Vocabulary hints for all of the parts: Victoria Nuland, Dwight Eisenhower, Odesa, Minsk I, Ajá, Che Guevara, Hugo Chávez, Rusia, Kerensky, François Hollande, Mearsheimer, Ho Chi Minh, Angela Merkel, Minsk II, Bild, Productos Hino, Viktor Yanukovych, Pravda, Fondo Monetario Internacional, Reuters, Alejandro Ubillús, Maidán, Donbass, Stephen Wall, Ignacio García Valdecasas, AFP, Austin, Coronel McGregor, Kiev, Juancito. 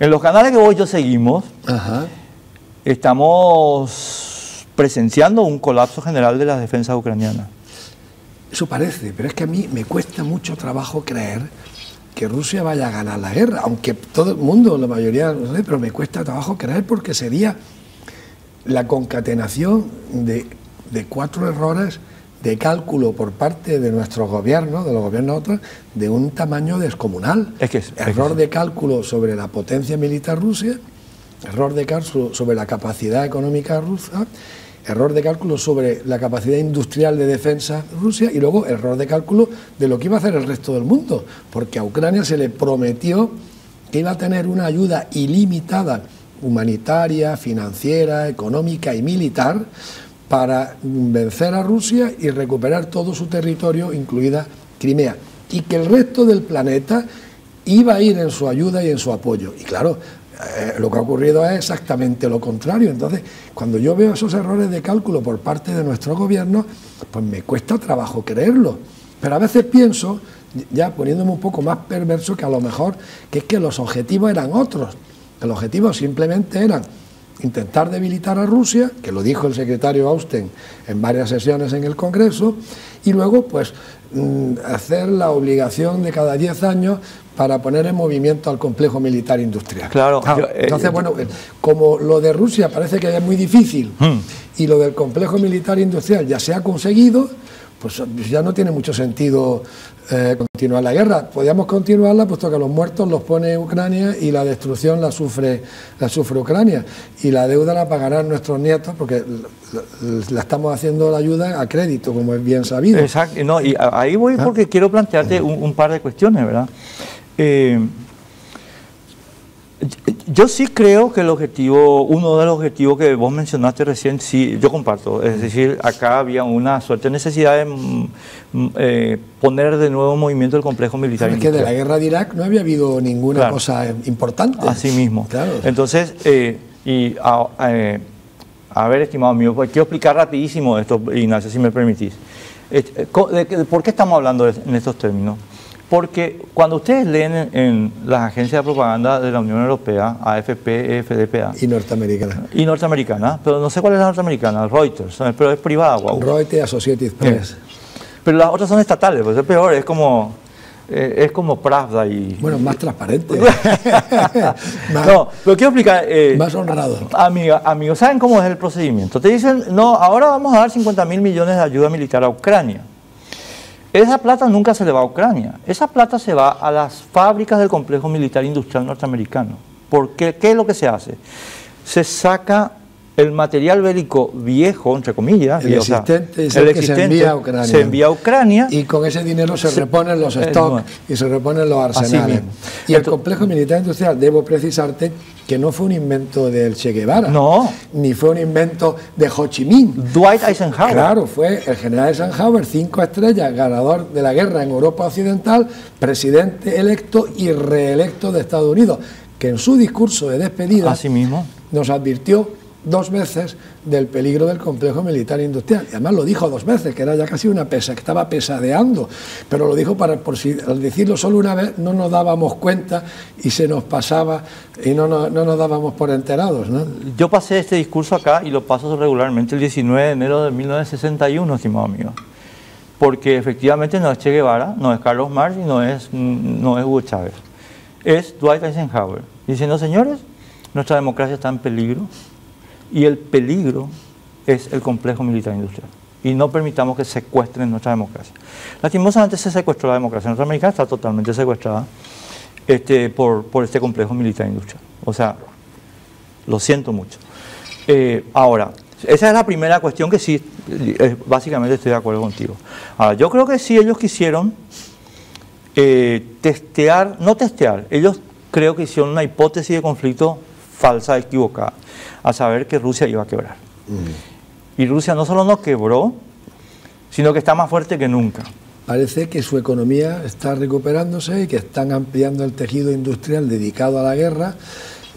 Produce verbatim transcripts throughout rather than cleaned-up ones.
En los canales que vos y yo seguimos, ajá, estamos presenciando un colapso general de las defensas ucranianas. Eso parece, pero es que a mí me cuesta mucho trabajo creer que Rusia vaya a ganar la guerra, aunque todo el mundo, la mayoría, no sé, pero me cuesta trabajo creer porque sería la concatenación de, de cuatro errores de cálculo por parte de nuestros gobiernos, de los gobiernos otros, de un tamaño descomunal. Es que es, error es que de cálculo sobre la potencia militar Rusia, error de cálculo sobre la capacidad económica rusa, error de cálculo sobre la capacidad industrial de defensa Rusia y luego error de cálculo de lo que iba a hacer el resto del mundo, porque a Ucrania se le prometió que iba a tener una ayuda ilimitada, humanitaria, financiera, económica y militar, para vencer a Rusia y recuperar todo su territorio, incluida Crimea, y que el resto del planeta iba a ir en su ayuda y en su apoyo. Y claro, eh, lo que ha ocurrido es exactamente lo contrario. Entonces, cuando yo veo esos errores de cálculo por parte de nuestro gobierno, pues me cuesta trabajo creerlo. Pero a veces pienso, ya poniéndome un poco más perverso, que a lo mejor que es que los objetivos eran otros, que los objetivos simplemente eran intentar debilitar a Rusia, que lo dijo el secretario Austin en varias sesiones en el Congreso, y luego pues hacer la obligación de cada diez años para poner en movimiento al complejo militar industrial. Claro. Ah, yo, entonces, eh, bueno, como lo de Rusia parece que es muy difícil, hmm. y lo del complejo militar industrial ya se ha conseguido, pues ya no tiene mucho sentido eh, continuar la guerra. Podríamos continuarla puesto que los muertos los pone Ucrania y la destrucción la sufre, la sufre Ucrania. Y la deuda la pagarán nuestros nietos porque la, la estamos haciendo la ayuda a crédito, como es bien sabido. Exacto. No, y ahí voy porque ¿ah? Quiero plantearte un, un par de cuestiones, ¿verdad? Eh, yo sí creo que el objetivo, uno de los objetivos que vos mencionaste recién, sí, yo comparto. Es decir, acá había una suerte de necesidad de eh, poner de nuevo en movimiento el complejo militar. Es que de la guerra de Irak no había habido ninguna claro. cosa importante. Así mismo. Claro. Entonces, eh, y a, eh, a ver, estimado amigo, quiero explicar rapidísimo esto, Ignacio, si me permitís. ¿Por qué estamos hablando en estos términos? Porque cuando ustedes leen en, en las agencias de propaganda de la Unión Europea, A F P, E F D P A... Y norteamericana. Y norteamericana, pero no sé cuál es la norteamericana, Reuters, pero es privada. Wow. Reuters, Associated Press. Sí. Pero las otras son estatales, pues es peor, es como... Eh, es como Pravda y... Bueno, más transparente. más, no, lo quiero explicar... Eh, más honrado. Amigos, amigo, ¿saben cómo es el procedimiento? Te dicen, no, ahora vamos a dar cincuenta mil millones de ayuda militar a Ucrania. Esa plata nunca se le va a Ucrania, esa plata se va a las fábricas del complejo militar industrial norteamericano. Porque, ¿qué es lo que se hace? Se saca el material bélico viejo, entre comillas, el existente, o sea, el el que existente se, envía a Ucrania. se envía a Ucrania. Y con ese dinero se, se reponen los stocks y se reponen los arsenales. Y el complejo militar industrial, debo precisarte, que no fue un invento del Che Guevara, no, ni fue un invento de Ho Chi Minh. Dwight Eisenhower. Claro, fue el general Eisenhower, cinco estrellas, ganador de la guerra en Europa Occidental, presidente electo y reelecto de Estados Unidos, que en su discurso de despedida así mismo nos advirtió dos veces del peligro del complejo militar industrial, y además lo dijo dos veces, que era ya casi una pesa, que estaba pesadeando, pero lo dijo para, por si al decirlo solo una vez no nos dábamos cuenta y se nos pasaba y no, no, no nos dábamos por enterados, ¿no? Yo pasé este discurso acá y lo paso regularmente el diecinueve de enero de mil novecientos sesenta y uno, estimado amigo, porque efectivamente no es Che Guevara, no es Carlos Marx y no es, no es Hugo Chávez, es Dwight Eisenhower diciendo, señores, nuestra democracia está en peligro. Y el peligro es el complejo militar industrial. Y no permitamos que secuestren nuestra democracia. Lastimosamente se secuestró la democracia norteamericana, está totalmente secuestrada este, por, por este complejo militar industrial. O sea, lo siento mucho. Eh, ahora, esa es la primera cuestión que sí, básicamente estoy de acuerdo contigo. Ahora, yo creo que sí ellos quisieron eh, testear, no testear, ellos creo que hicieron una hipótesis de conflicto falsa, equivocada, a saber que Rusia iba a quebrar. Mm. Y Rusia no solo no quebró, sino que está más fuerte que nunca. Parece que su economía está recuperándose y que están ampliando el tejido industrial dedicado a la guerra,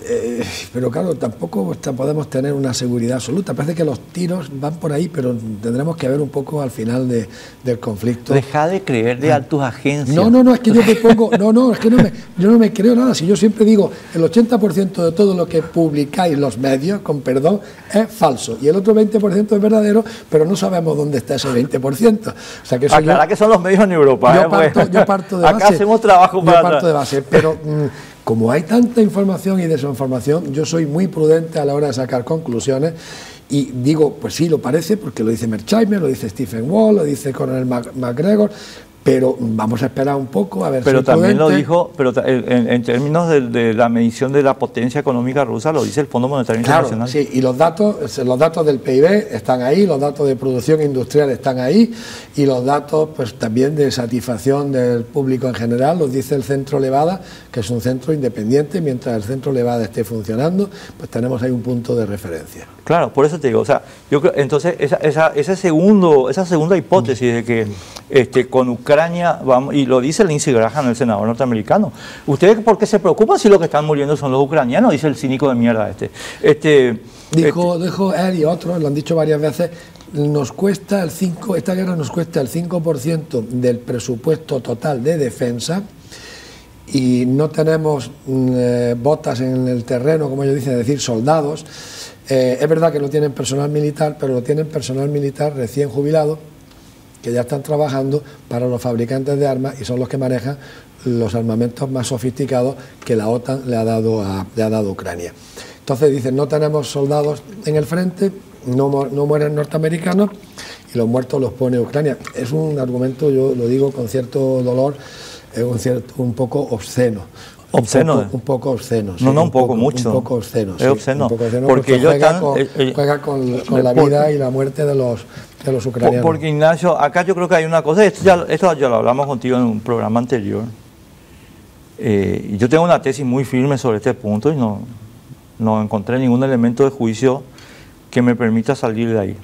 Eh, pero claro, tampoco podemos tener una seguridad absoluta. Parece que los tiros van por ahí, pero tendremos que ver un poco al final de, del conflicto. Deja de creer de altas agencias. No, no, no, es que yo me pongo... No, no, es que no me, yo no me creo nada. Si yo siempre digo, el ochenta por ciento de todo lo que publicáis los medios, con perdón, es falso. Y el otro veinte por ciento es verdadero, pero no sabemos dónde está ese veinte por ciento. O sea, que eso aclará yo, que son los medios en Europa. Yo, eh, parto, pues. yo parto de base. Acá hacemos trabajo para... Yo parto atrás. de base, pero... Mm, como hay tanta información y desinformación, yo soy muy prudente a la hora de sacar conclusiones y digo, pues sí, lo parece, porque lo dice Mearsheimer, lo dice Stephen Wall, lo dice Coronel McGregor, pero vamos a esperar un poco a ver. Pero también lo dijo, pero en, en términos de, de la medición de la potencia económica rusa, lo dice el Fondo Monetario Internacional. Claro, sí, y los datos, los datos del P I B están ahí, los datos de producción industrial están ahí, y los datos pues también de satisfacción del público en general, los dice el Centro Levada, que es un centro independiente. Mientras el Centro Levada esté funcionando, pues tenemos ahí un punto de referencia. Claro, por eso te digo, o sea, yo creo, entonces esa, esa, ese segundo, esa segunda hipótesis de que este, con Ucrania, vamos, y lo dice Lindsey Graham, el senador norteamericano, ¿ustedes por qué se preocupan si lo que están muriendo son los ucranianos? Dice el cínico de mierda este. este dijo, este, dijo él y otros, lo han dicho varias veces, nos cuesta el cinco, esta guerra nos cuesta el cinco por ciento del presupuesto total de defensa, y no tenemos eh, botas en el terreno, como ellos dicen, es decir, soldados. Eh, es verdad que no tienen personal militar, pero lo tienen personal militar recién jubilado, que ya están trabajando para los fabricantes de armas y son los que manejan los armamentos más sofisticados que la OTAN le ha dado a, le ha dado a Ucrania. Entonces dicen, no tenemos soldados en el frente, no, no mueren norteamericanos y los muertos los pone Ucrania. Es un argumento, yo lo digo con cierto dolor, es un, cierto, un poco obsceno. Obsceno. Un poco, un poco obsceno. Sí, no, no, un poco, un poco mucho. Un poco obsceno. Sí, es obsceno. Un poco obsceno porque porque juega, tan, con, eh, juega con, con la vida por, y la muerte de los, de los ucranianos. Porque, Ignacio, acá yo creo que hay una cosa, esto ya, esto ya lo hablamos contigo en un programa anterior. Eh, yo tengo una tesis muy firme sobre este punto y no, no encontré ningún elemento de juicio que me permita salir de ahí.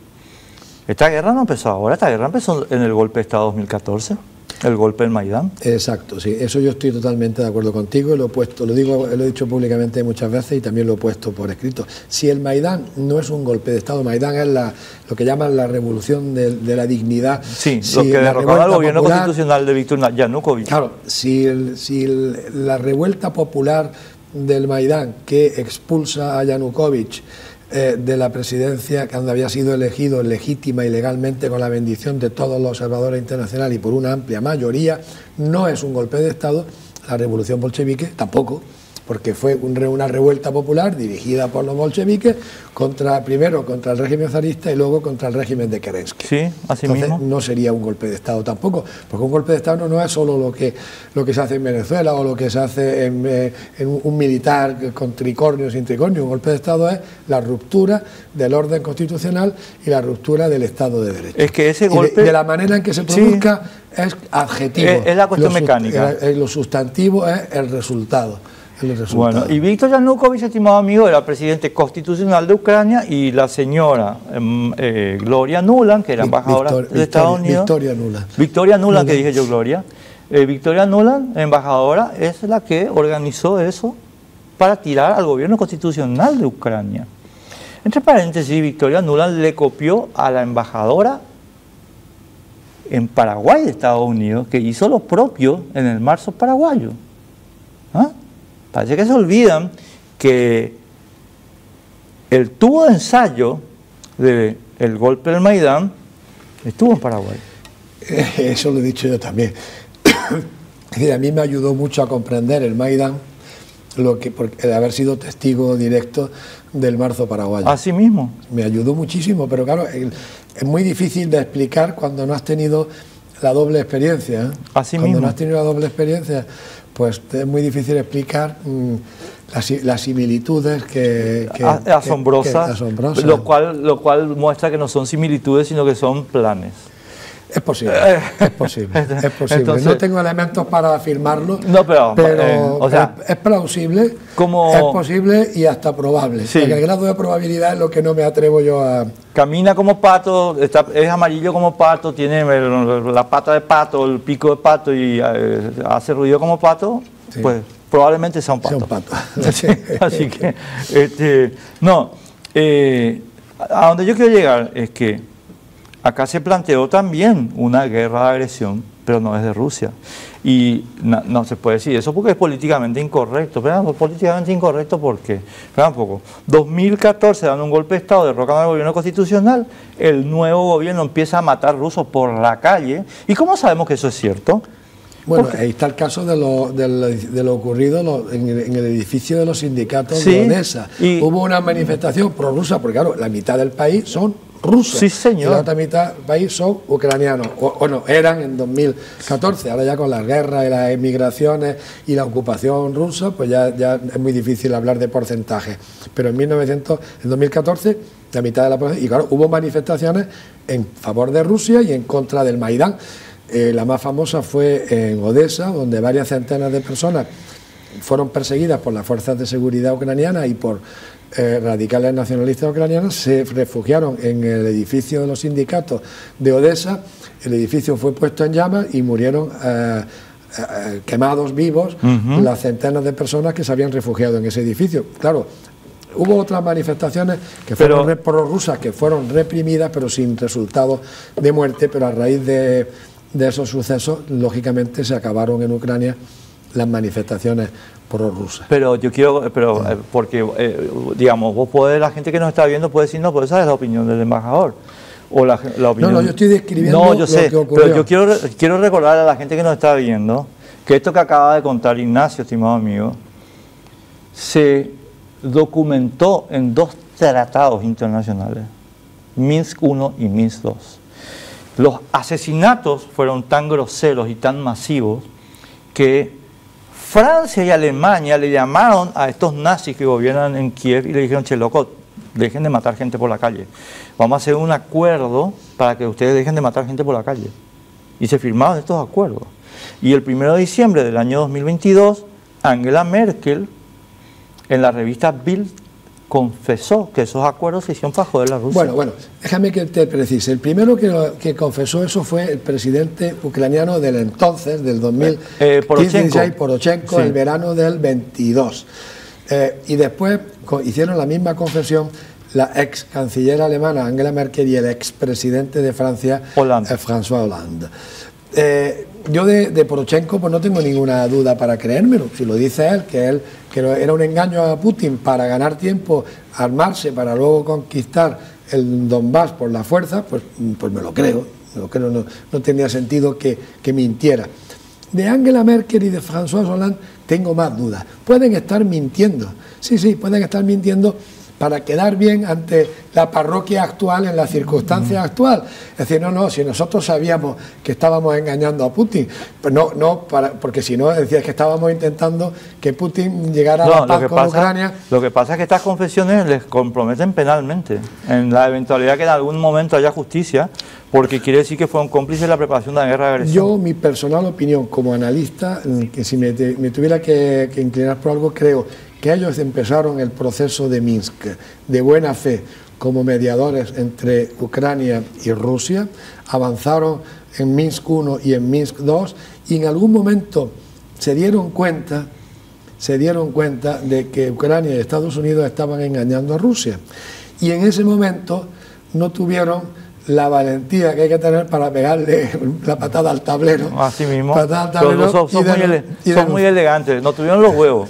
Esta guerra no empezó ahora, esta guerra empezó en el golpe de Estado dos mil catorce. El golpe en Maidán. Exacto, sí, eso yo estoy totalmente de acuerdo contigo, lo he puesto, lo digo, lo he dicho públicamente muchas veces y también lo he puesto por escrito. Si el Maidán no es un golpe de Estado, Maidán es la, lo que llaman la revolución de, de la dignidad. Sí, si lo que derrocaba al gobierno popular, constitucional de Viktor Yanukovych. Claro, si, el, si el, la revuelta popular del Maidán que expulsa a Yanukovych de la presidencia, cuando había sido elegido legítima y legalmente con la bendición de todos los observadores internacionales y por una amplia mayoría, no es un golpe de Estado. La revolución bolchevique tampoco, porque fue una revuelta popular dirigida por los bolcheviques contra, primero contra el régimen zarista y luego contra el régimen de Kerensky. Sí, así Entonces, mismo. No sería un golpe de Estado tampoco, porque un golpe de Estado no es solo lo que, lo que se hace en Venezuela o lo que se hace en, eh, en un, un militar con tricornio o sin tricornio. Un golpe de Estado es la ruptura del orden constitucional y la ruptura del Estado de Derecho. Es que ese golpe... De, de la manera en que se produzca sí, es adjetivo. Es, es la cuestión lo, mecánica. Eh, lo sustantivo es el resultado. Bueno, y Víctor Yanukovych, estimado amigo, era presidente constitucional de Ucrania y la señora eh, Gloria Nuland, que era embajadora Victor, de Victoria, Estados Unidos. Victoria Nuland. Victoria Nuland, que dije yo, Gloria. Eh, Victoria Nuland, embajadora, es la que organizó eso para tirar al gobierno constitucional de Ucrania. Entre paréntesis, Victoria Nuland le copió a la embajadora en Paraguay de Estados Unidos, que hizo lo propio en el marzo paraguayo. ¿Ah? Parece que se olvidan que el tubo de ensayo del de golpe del Maidán estuvo en Paraguay. Eso lo he dicho yo también. A mí me ayudó mucho a comprender el Maidán, lo que, porque, haber sido testigo directo del marzo paraguayo. Así mismo. Me ayudó muchísimo, pero claro, es muy difícil de explicar cuando no has tenido la doble experiencia. ¿eh? Así cuando mismo. Cuando no has tenido la doble experiencia... Pues es muy difícil explicar mmm, las, las similitudes que, que, asombrosas, que, que asombrosas. Lo cual, lo cual muestra que no son similitudes, sino que son planes. Es posible, es posible, es posible. Entonces, no tengo elementos para afirmarlo, no, pero, pero eh, o sea, es plausible, como... es posible y hasta probable. Sí. El grado de probabilidad es lo que no me atrevo yo a... Camina como pato, está, es amarillo como pato, tiene la pata de pato, el pico de pato y eh, hace ruido como pato, sí. Pues probablemente sea un pato. Sea un pato. Sí, así que, este, no, eh, a donde yo quiero llegar es que acá se planteó también una guerra de agresión, pero no es de Rusia. Y no, no se puede decir eso porque es políticamente incorrecto. Pero políticamente incorrecto porque, un poco, dos mil catorce dan un golpe de Estado, derrocan al gobierno constitucional, el nuevo gobierno empieza a matar rusos por la calle. ¿Y cómo sabemos que eso es cierto? Bueno, porque ahí está el caso de lo, de lo, de lo ocurrido en el, en el edificio de los sindicatos, sí, de Odesa. Y hubo una manifestación prorrusa, porque claro, la mitad del país son rusos. Sí, señor. Y la otra mitad del país son ucranianos, o, o no, eran en dos mil catorce, ahora ya con las guerras y las emigraciones y la ocupación rusa, pues ya, ya es muy difícil hablar de porcentaje. Pero en, mil novecientos, en dos mil catorce, la mitad de la población, y claro, hubo manifestaciones en favor de Rusia y en contra del Maidán. Eh, la más famosa fue en Odesa, donde varias centenas de personas fueron perseguidas por las fuerzas de seguridad ucranianas y por Eh, radicales nacionalistas ucranianos, se refugiaron en el edificio de los sindicatos de Odesa. El edificio fue puesto en llamas y murieron eh, eh, quemados vivos, uh-huh, las centenas de personas que se habían refugiado en ese edificio. Claro, hubo otras manifestaciones que fueron pero... prorrusas, que fueron reprimidas, pero sin resultado de muerte, pero a raíz de, de esos sucesos, lógicamente, se acabaron en Ucrania las manifestaciones prorrusas. Pero yo quiero, pero eh, porque, eh, digamos, vos podés, la gente que nos está viendo puede decir, no, pero esa es la opinión del embajador. O la, la opinión... No, no, yo estoy describiendo no, yo lo sé, que ocurrió. Pero yo quiero, quiero recordar a la gente que nos está viendo que esto que acaba de contar Ignacio, estimado amigo, se documentó en dos tratados internacionales, Minsk uno y Minsk dos. Los asesinatos fueron tan groseros y tan masivos que Francia y Alemania le llamaron a estos nazis que gobiernan en Kiev y le dijeron, che, loco, dejen de matar gente por la calle. Vamos a hacer un acuerdo para que ustedes dejen de matar gente por la calle. Y se firmaron estos acuerdos. Y el primero de diciembre del año dos mil veintidós, Angela Merkel, en la revista Bild, confesó que esos acuerdos se hicieron para joder a Rusia. Bueno, bueno, déjame que te precise. El primero que, que confesó eso fue el presidente ucraniano del entonces, del dos mil quince, eh, Poroshenko, dieciséis, Poroshenko, sí, el verano del veintidós. Eh, y después hicieron la misma confesión la ex canciller alemana Angela Merkel y el ex presidente de Francia, Hollande. Eh, François Hollande. Eh, yo de, de Poroshenko pues no tengo ninguna duda para creérmelo, si lo dice él, que él que era un engaño a Putin para ganar tiempo, armarse para luego conquistar el Donbass por la fuerza, pues, pues me lo creo, me lo creo no, no tenía sentido que, que mintiera. De Angela Merkel y de François Hollande tengo más dudas, pueden estar mintiendo, sí, sí, pueden estar mintiendo para quedar bien ante la parroquia actual en las circunstancias actuales. Es decir, no, no, si nosotros sabíamos que estábamos engañando a Putin, pues no, no, para, porque si no, decías que estábamos intentando que Putin llegara no, a la paz con pasa, Ucrania. Lo que pasa es que estas confesiones les comprometen penalmente, en la eventualidad que en algún momento haya justicia, porque quiere decir que fueron cómplices de la preparación de la guerra de agresión. Yo, mi personal opinión como analista, que si me, me tuviera que, que inclinar por algo, creo que ellos empezaron el proceso de Minsk de buena fe como mediadores entre Ucrania y Rusia, avanzaron en Minsk uno y en Minsk dos y en algún momento se dieron cuenta, se dieron cuenta de que Ucrania y Estados Unidos estaban engañando a Rusia y en ese momento no tuvieron la valentía que hay que tener para pegarle la patada al tablero. Así mismo, patada al tablero, son, son, muy, ele son muy elegantes, no tuvieron los huevos.